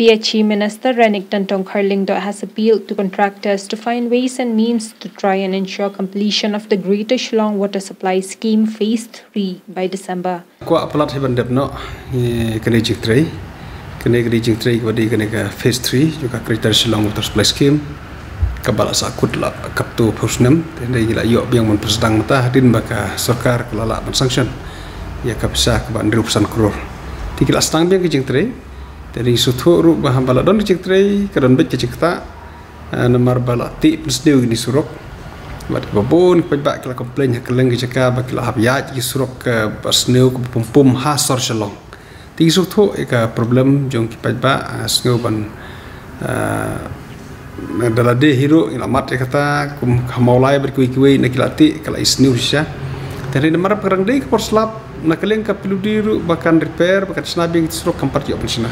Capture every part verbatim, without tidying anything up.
P H E Minister Renik Tantong Karling has appealed to contractors to find ways and means to try and ensure completion of the Greater Shillong Water Supply Scheme Phase three by December. Kuak pelat heban dapno kena jik tray, kena jik tray kepada kena Phase three juga Greater Shillong Water Supply Scheme kebala sakut lah kaptu pusnem dan ialah yok biang mempersedang mata hadin baka sokar kelala sanction ya kapsa keban dirupusan kurur tiga setang biang jik tray. Dari suatu ru bahan balak don cik tray keran bet cik tak nomor balak ti pesdeu ni surok buat babon pebak kala komplain keleng cika bak kala habiat ki surok ke pasneu pum pum hasor selong ti suatu eka problem jong ki pebak asneu ban dalade hero ilamat kata kum kamaulai berkui-kui nakilati kala isneu sya dari nomor perang dei ke porslap nakaleng ka pilu diru bahkan repair bahkan snabing surok kampat yo pensina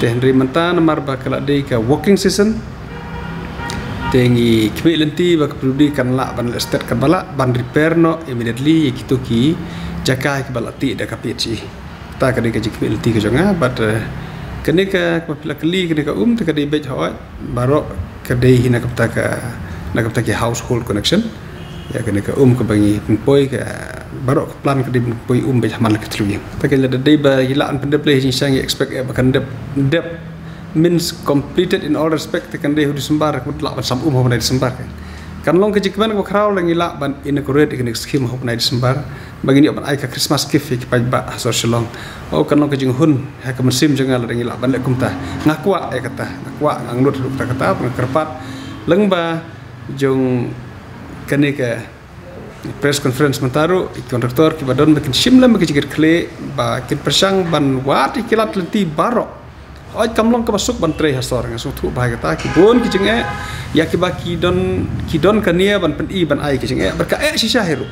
te Henry Menta nomor bakala dei ka walking season tengi kbe lenti bak pilu di kan la ban Leicester kan bala ban repair no immediately kitu ki jakai ka balati da ka P H E ta ka dei ka kbe lenti ka jonga but kene ka kapila kali kene ka um ta ka dei bet hawat baro ka dei hina kapta ka na kapta ki household connection ya kene ka um ka bangi poi ka baru ke plan ke dipoi umbe hamal ke tru yang takil ada dei ba hilaan pendepleh yang expect bahkan dep dep means completed in all respect kan dei disembar ke lak sam um hobnai disembar kan long kejikan ko kraw lang ila ban inaugurate ke scheme hobnai disembar bagi ni ban ai ka Christmas gift ke pajba asor selong oh kan long kejing hun ha ke musim jangal lang ila ban le kumta ngakwa ai kata ngakwa nglut kata kata kerpat lengba jong kene ke press conference mentaru kontraktor ki badon makin simlam makin cikir kle ba kit persang ban wat ikilat lenti barok oi kamlong ke masuk ban tre hasor ngan sutu bah kata ki bon ki cenge ya ki baki don ki don kania ban pen i ban ai ki cenge berka e si syahiru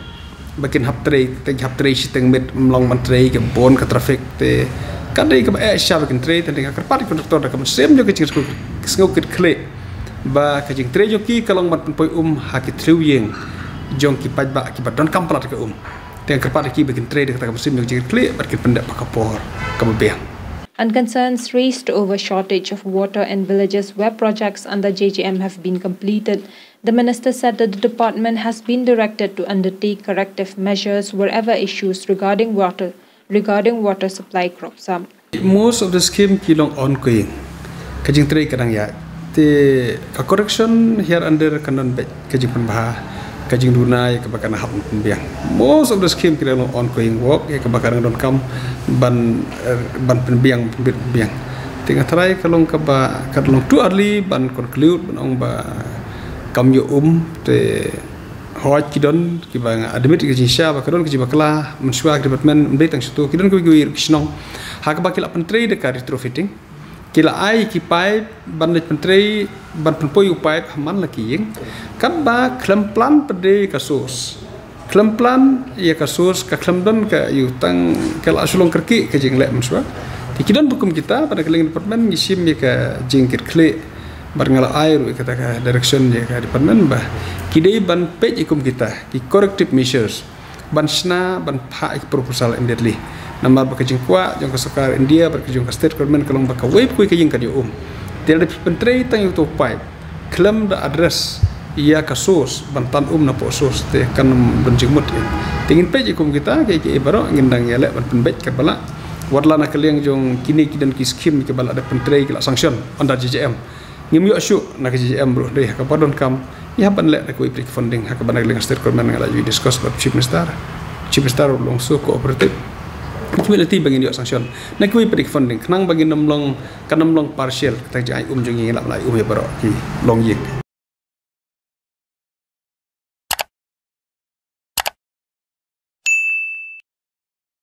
makin hap tre te hap tre si teng met mlong ban tre ke bon ke traffic te kadai ke e sya makin tre te ka kerpat kontraktor da kam sem jo ki cikir sngok kit kle ba ka jing tre jo ki kalong ban pen poi um hakit triwing jong ki pajba ki badon kamplat ke um teng kerpat ki bikin trade kata mesin jong jing klik berkin pendak pakapor kebebeang. And concerns raised over shortage of water in villages where projects under J J M have been completed. The minister said that the department has been directed to undertake corrective measures wherever issues regarding water regarding water supply crops up. Most of the scheme kilong ongoing. Kajing trade kadang ya. The correction here under kanon kajing penbah kajing dunai kebakaran hal pembiang most of the scheme kira long ongoing work ya kebakaran don kam ban ban pembiang pembiang tengah terai kalong keba kalong tu early ban conclude ban ong ba kam yo um te hoj kidon kibang admit ke jinsya ba kadon ke jibakla mensua department mdetang situ kidon ke gui kisnong hak bakila pentri dekat retrofitting kila ai ki pipe ban le pentri ban penpoyu pipe haman lakiing kamba klemplan pede kasus klemplan ya kasus ka klemplan ka yutang kala sulung kerki ka jinglek menswa tikidon bukum kita pada keling department gisim ya ka jingkit klik barngala air kata ka direction ya ka department bah kidei ban page ikum kita ki corrective measures ban sna ban pha ik proposal immediately nama bakajing kuat jong ka sokar India bakajing ka state government kalong baka web kui ka jing ka dium tiada pentri tang yuto pipe klem da address ia kasus bantan um na posos te kan benjimut tingin page ikum kita ke ke barok ngindang elek ban penbet ke balak wadla na kaliang jong kini kidan ki skim ke balak da pentri ke la sanction under J J M ngim yo syuk na ke J J M bro deh ka padon kam ia ban lek ku iprik funding ha ke ban lek state government ngala you discuss with chief minister chief minister long so cooperative kubiliti bagi yo sanction na ku iprik funding kenang bagi nomlong kanomlong partial ta jai um jong ngila lai um ya barok ki long yik